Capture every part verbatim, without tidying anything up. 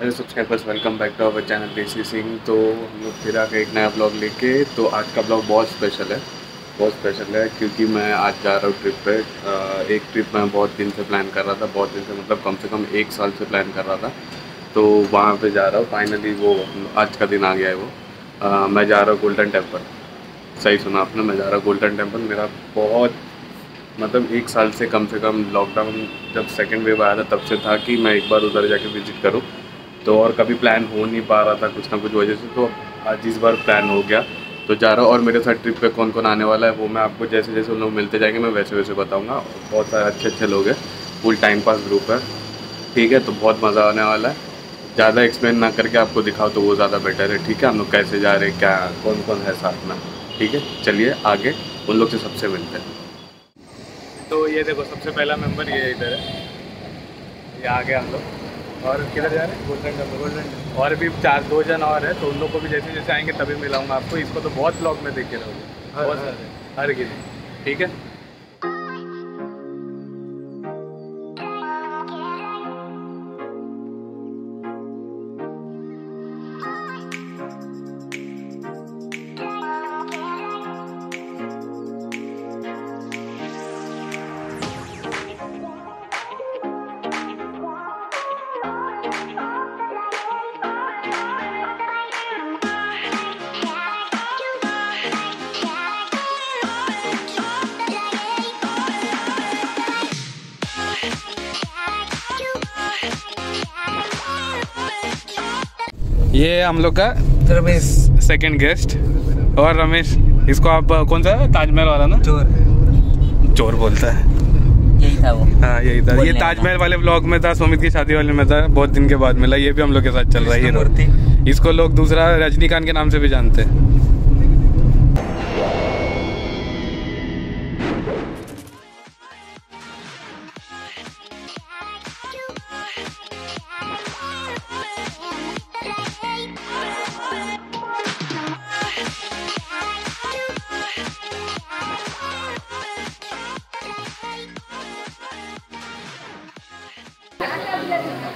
Hello subscribers, welcome back to our channel Desi Singh. तो हम लोग फिर आके एक नया ब्लॉग लेके। तो आज का ब्लॉग बहुत स्पेशल है बहुत स्पेशल है क्योंकि मैं आज जा रहा हूँ ट्रिप पे। एक ट्रिप मैं बहुत दिन से प्लान कर रहा था, बहुत दिन से मतलब कम से कम एक साल से प्लान कर रहा था। तो वहाँ पे जा रहा हूँ, फाइनली वो आज का दिन आ गया है। वो आ, मैं जा रहा हूँ गोल्डन टेम्पल। सही सुना आपने, मैं जा रहा हूँ गोल्डन टेम्पल। मेरा बहुत मतलब एक साल से कम से कम, लॉकडाउन जब सेकेंड वेव आया था तब से था कि मैं एक बार उधर जाके विज़िट करूँ। तो और कभी प्लान हो नहीं पा रहा था कुछ ना कुछ वजह से, तो आज इस बार प्लान हो गया तो जा रहा हूँ। और मेरे साथ ट्रिप पे कौन कौन आने वाला है वो मैं आपको जैसे जैसे उन लोग मिलते जाएंगे मैं वैसे वैसे बताऊँगा। बहुत सारे अच्छे अच्छे लोग हैं, फुल टाइम पास ग्रुप है, ठीक है। तो बहुत मज़ा आने वाला है। ज़्यादा एक्सप्लेन ना करके आपको दिखाओ तो वो ज़्यादा बेटर है, ठीक है। हम लोग कैसे जा रहे हैं, क्या कौन कौन है साथ में, ठीक है। चलिए आगे उन लोग से सबसे मिलते हैं। तो ये देखो, सबसे पहला मेम्बर ये इधर है, ये आगे हम लोग। और किधर जा रहे हैं? Golden temple. Golden temple. और भी चार दो जन और है, तो उन लोग को भी जैसे जैसे आएंगे तभी मिलाऊंगा आपको। इसको तो बहुत ब्लॉग में देख के रहोगे, बहुत सारे हर किसी, ठीक है। ये हम लोग का रमेश, सेकंड गेस्ट। और रमेश, इसको आप कौन सा ताजमहल वाला ना चोर चोर बोलता है, यही था वो। हाँ यही था, ये ताजमहल वाले ब्लॉग में था, सुमित की शादी वाले में था, बहुत दिन के बाद मिला। ये भी हम लोग के साथ चल रहा है मूर्ति। इसको लोग दूसरा रजनीकांत के नाम से भी जानते हैं।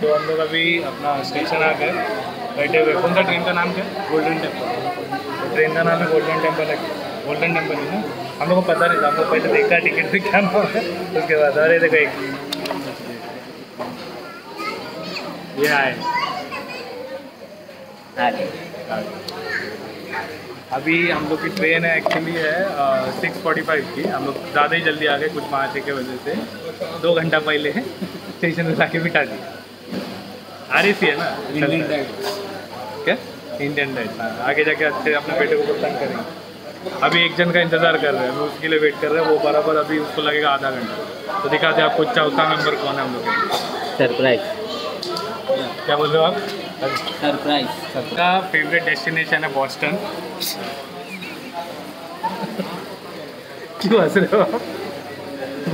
तो हम लोग अभी अपना स्टेशन आ गए, बैठे हुए। कौन सा ट्रेन का नाम क्या है? Golden temple. ट्रेन का नाम है गोल्डन टेम्पल है, गोल्डन टेम्पल है ना। हम लोग को पता नहीं था, हम लोग पहले देखा टिकट पे क्या नाम है, उसके बाद अरे देखो एक ये आए। अभी हम लोग की ट्रेन है एक्चुअली है सिक्स फोर्टी फाइव की। हम लोग ज़्यादा ही जल्दी आ गए कुछ महाशे के वजह से, दो घंटा पहले स्टेशन पर लाके बिठा दिया। आर ए सी है ना, इंडियन डाइट। क्या इंडियन डाइट? हाँ, आगे जाके अच्छे अपने बेटे को परेशान करेंगे। अभी एक जन का इंतजार कर रहे हैं, हम उसके लिए वेट कर रहे हैं। वो बराबर अभी उसको लगेगा आधा घंटा। तो दिखाते आपको चौथा मेंबर कौन है हम लोग के। सरप्राइज। क्या बोल रहे हो आप? सरप्राइज। सबका फेवरेट डेस्टिनेशन है बॉस्टन। क्यों हंस रहे हो आप?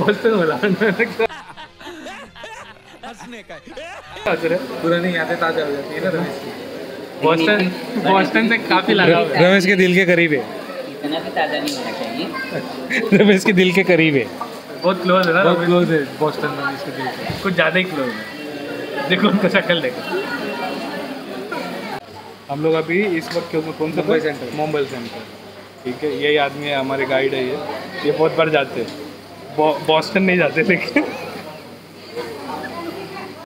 बॉस्टन बोला पुरानी यादें ताजा हो जाती है ना। रमेश की बॉस्टन बॉस्टन से काफी लगाव है। रमेश के दिल के करीब है। इतना भी ताजा नहीं होना चाहिए। रमेश के दिल के करीब है, बहुत क्लोज है ना। बहुत क्लोज है बॉस्टन रमेश के दिल से, कुछ ज़्यादा ही क्लोज है। देखो उनका शक्ल देखो। हम लोग अभी इस वक्त कौन सा मुंबई सेंटर, मुंबई सेंटर, ठीक है। यही आदमी है हमारे गाइड है, ये ये बहुत बार जाते हैं, बॉस्टन नहीं जाते। लेकिन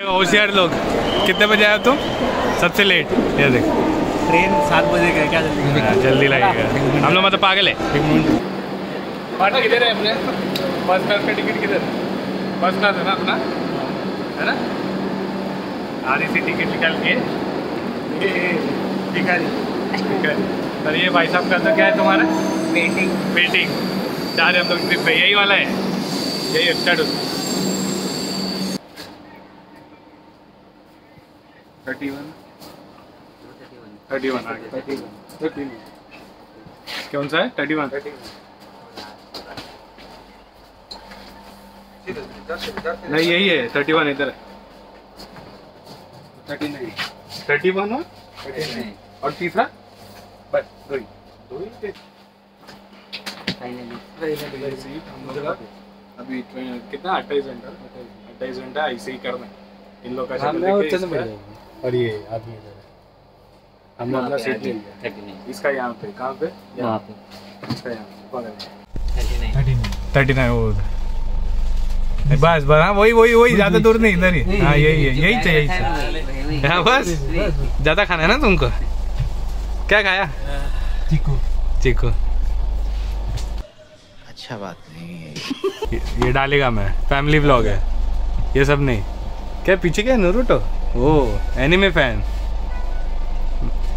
होशियार लोग। कितने बजे आए तुम? सबसे लेट। ये देख, ट्रेन सात बजे का, क्या जल्दी जल्दी लगेगा। हम लोग मतलब पागल है। पार्टी किधर है अपने? बस क्लास का टिकट किधर? बस क्लास है ना अपना, है ना। आर ए सी टिकट निकाल के सर। ये भाई साहब का तो क्या है तुम्हारा? पेंटिंग पेंटिंग जा रहे हम लोग ट्रिप पे। यही वाला है, यही वेबसाइट उसमें थर्टी वन थर्टी वन आगे कौन सा है? Thirty one. नहीं यही है, थर्टी वन इधर है। थर्टी नाइन थर्टी वन और थर्टी नाइन और तीसरा बस दो ही दो ही फाइनली। अभी कितना अट्ठाईस घंटा अट्ठाईस घंटा ऐसे ही करना इन लोग का। और ये आदमी इधर है। हमने अपना सीट ले लिया, इसका यहाँ पे, कहाँ पे, यहाँ पे, इसका यहाँ पे बगल में थर्टी नाइन। बस बस हाँ वही वही वही ज्यादा दूर नहीं, इधर ही। हाँ यही है, यही चाहिए। हाँ बस ज्यादा खाना है ना तुमको। क्या खाया? चीकू। चीकू अच्छा बात नहीं है। ये, ये डालेगा मैं, फैमिली व्लॉग है ये सब नहीं। क्या पीछे क्या नरूटो? वो एनिमे फैन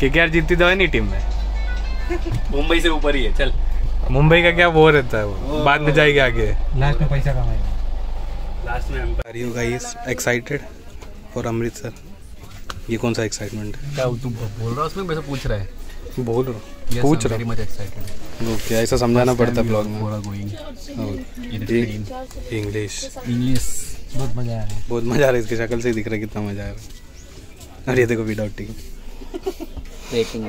केकेआर जीतती तो है नहीं टीम में। मुंबई से ऊपर ही है। चल मुंबई का क्या वो रहता है, वो बाद में जाएगी आगे, लास्ट में पैसा कमाएगी। लास्ट में are you guys excited for Amritsar. ये कौन सा एक्साइटमेंट है? क्या तू बोल रहा है उसमें? वैसे पूछ रहा है, बोल रहा पूछ रहा है एक्साइटेड। ओके ऐसा समझाना पड़ता है ब्लॉग में। इंग्लिश इंग्लिश बहुत मजा आ रहा है, बहुत मजा आ रहा है। इसकी शक्ल से ही दिख रहा है कितना मजा आ रहा है। अरे देखो विदाउट टिकट लेकिन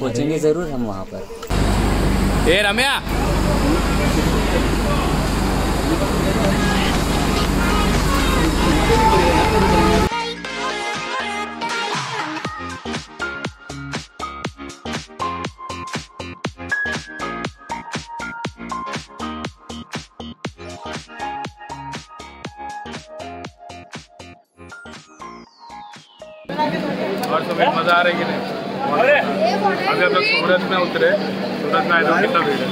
पहुंचेंगे जरूर हम वहाँ पर। ए रम्या और तो मजा आ रहा है कि नहीं? अभी हम लोग सूरत में उतरे, सूरत में आए तो कितना भीड़ है।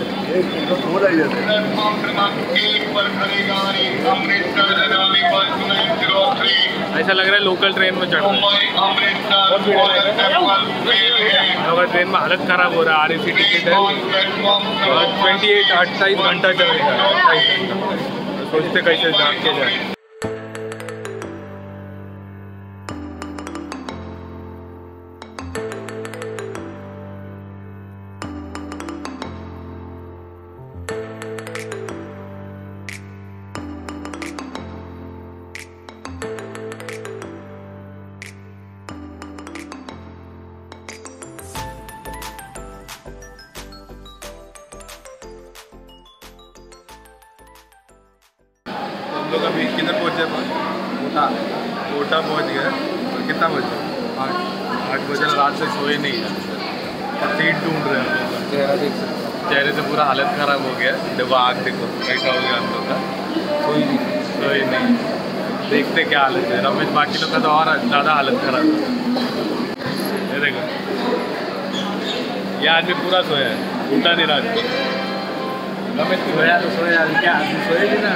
ऐसा लग रहा है लोकल ट्रेन में चढ़ रहा है। ट्रेन में हालत खराब हो रहा है। आर ए सी टिकट है, ट्वेंटी एट अट्ठाईस घंटा चलेगा। सोचते कैसे जाग के जाए। लोग अभी किधर पहुँचे? कोटा। कोटा पहुँच गए। और कितना बजे? आठ आठ बजे। रात से सोए नहीं है, सीट ढूंढ रहे हैं। चेहरा देख, चेहरे से पूरा हालत खराब हो गया। देखो आँख देखो कैसा हो गया हम लोग का। सोई नहीं, सोई नहीं। देखते क्या हालत है। रमेश बाकी लोग का तो और ज़्यादा हालत खराब है। देखो ये आदमी पूरा सोया है, उठा नहीं रात को। रमेश सोया तो सोया, क्या आदमी सोए भी ना।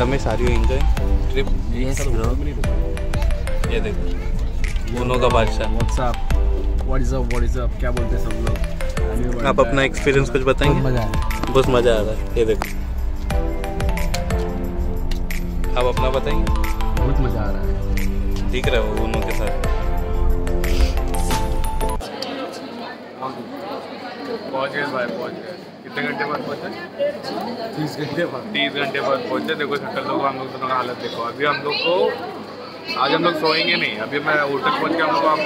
Ramesh are you enjoy trip? Yes bro. ये देखो मोनो का बादशाह। WhatsApp what is up, what is up क्या बोलते हैं सब लोग। आप अपना एक्सपीरियंस कुछ बताएंगे? मजा आ रहा है, बस मजा आ रहा है। ये देखो आप अपना बताएंगे। बहुत मजा आ रहा है, दिख रहा है वो मोनो के साथ। पहुंच गए भाई, पहुंच गए। कितने घंटे बाद पहुंचे? तीस घंटे बाद। तीस घंटे बाद पहुंचे। देखो शक्ल लोग, हम लोग दोनों का हालत देखो। अभी हम लोग को आज हम लोग सोएंगे नहीं। अभी मैं होटल पहुंच के हम लोग आप,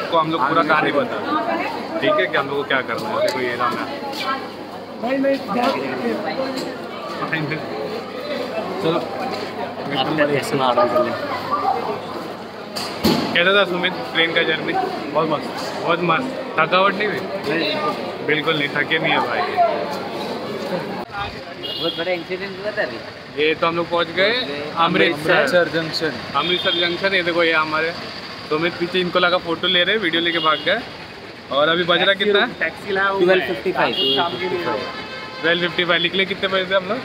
आपको हम लोग पूरा कहानी बता, ठीक है, कि हम लोग को क्या करना है। देखो ये नाम है। चलो कैसा था सुमित ट्रेन का जर्नी? बहुत मस्त, बहुत मस्त। थकावट नहीं हुई? बिल्कुल नहीं, थके नहीं है भाई। बहुत बड़ा इंसिडेंट हुआ था। ये तो हम लोग पहुंच गए अमृतसर जंक्शन। अमृतसर जंक्शन ये देखो, ये हमारे सुमित पीछे, इनको लगा फोटो ले रहे, वीडियो लेके भाग गए। और अभी बज रहा कितना? Taxi twelve fifty five. निकले कितने बजे थे हम लोग?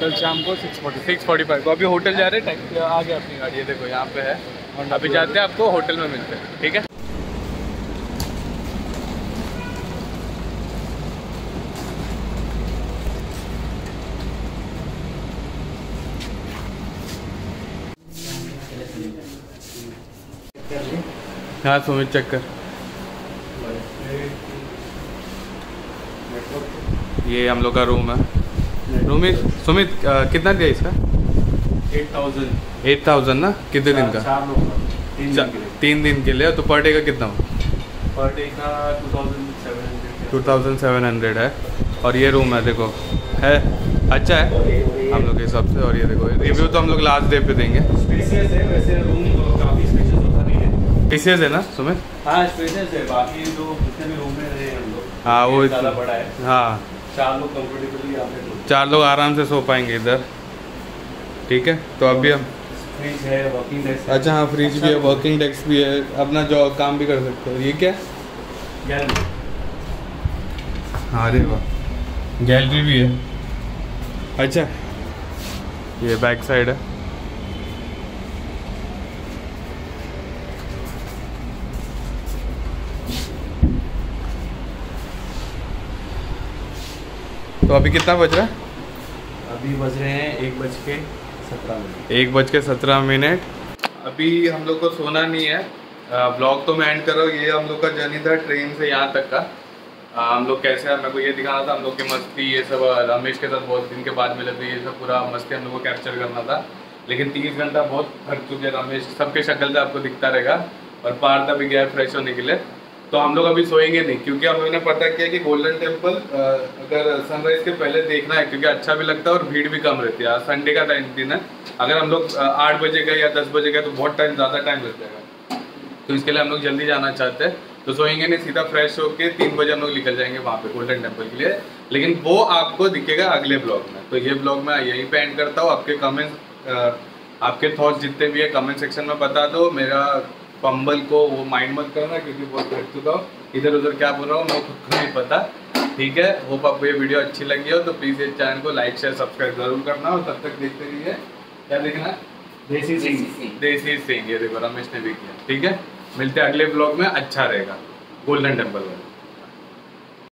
कल शाम को सिक्स फोर्टी फाइव। अभी होटल जा रहे, टैक्सी आ गया अपनी गाड़ी। ये देखो यहाँ पे है, और अभी जाते हैं, आपको होटल में मिलते हैं, ठीक है। हाँ सुमित चेक कर, ये हम लोग का रूम है। रूम सुमित कितना दिया इसका? एट थाउजेंड एट थाउजेंड ना? कितने दिन का? चार लोग का, तीन दिन के लिए। तो पर डे का कितना हो? पर डे का two thousand seven hundred two thousand seven hundred है। और ये रूम है देखो, है अच्छा है हम लोग के हिसाब से। और ये देखो रिव्यू तो हम लोग लास्ट डे पे देंगे। स्पेशियस है वैसे रूम, काफ़ी स्पेशियस होता नहीं है। स्पेशियस है ना सुमित? हाँ स्पेशियस है, बाकी जो जितने भी रूम में रहे हम लोग हाँ वो ज़्यादा बड़ा है। हाँ चार लोग कंफर्टेबली आप चार लोग आराम से सो पाएंगे इधर, ठीक है। तो अभी हम फ्रिज है, वर्किंग डेस्क। अच्छा हाँ फ्रिज भी है, वर्किंग डेस्क भी है, अपना जो काम भी कर सकते हो। ये क्या है? हाँ अरे वाह, गैलरी भी है। अच्छा ये बैक साइड है। तो अभी कितना बज रहा है? अभी बज रहे हैं एक बज के सत्रह मिनट एक बज के सत्रह मिनट अभी हम लोग को सोना नहीं है। ब्लॉग तो मैं एंड कर रहा हूँ। ये हम लोग का जर्नी था ट्रेन से यहाँ तक का। आ, हम लोग कैसे हैं, मेरे को ये दिखाना था हम लोग की मस्ती, ये सब रमेश के साथ बहुत दिन के बाद मिले थे, ये सब पूरा मस्ती हम लोग को कैप्चर करना था। लेकिन तीस घंटा बहुत थक चुके हैं रमेश, सबके शक्ल से आपको दिखता रहेगा। और पार तक भी गया फ्रेश होने के लिए। तो हम लोग अभी सोएंगे नहीं, क्योंकि हम लोगों ने पता किया कि गोल्डन टेम्पल अगर सनराइज़ के पहले देखना है, क्योंकि अच्छा भी लगता है और भीड़ भी कम रहती है। संडे का दिन है, अगर हम लोग आठ बजे गए या दस बजे गए तो बहुत टाइम ज़्यादा टाइम लग जाएगा। तो इसके लिए हम लोग जल्दी जाना चाहते हैं। तो सोएंगे नहीं, सीधा फ्रेश होके तीन बजे हम लोग निकल जाएंगे वहाँ पे गोल्डन टेम्पल के लिए। लेकिन वो आपको दिखेगा अगले ब्लॉग में। तो ये ब्लॉग मैं यहीं पे एंड करता हूँ। आपके कमेंट्स, आपके थॉट्स जितने भी है कमेंट सेक्शन में बता दो। मेरा पंबल को वो माइंड मत करना, क्योंकि बहुत थक चुका हूँ, इधर उधर क्या बोल रहा हूँ मैं खुद को नहीं पता, ठीक है। होप आपको ये वीडियो अच्छी लगी हो तो प्लीज़ इस चैनल को लाइक शेयर सब्सक्राइब जरूर करना। और तब तक देखते रहिए, क्या देखना? देसी सिंह देसी सिंह ये देखो रमेश ने भी किया, ठीक है। मिलते हैं अगले ब्लॉग में, अच्छा रहेगा गोल्डन टेम्पल में।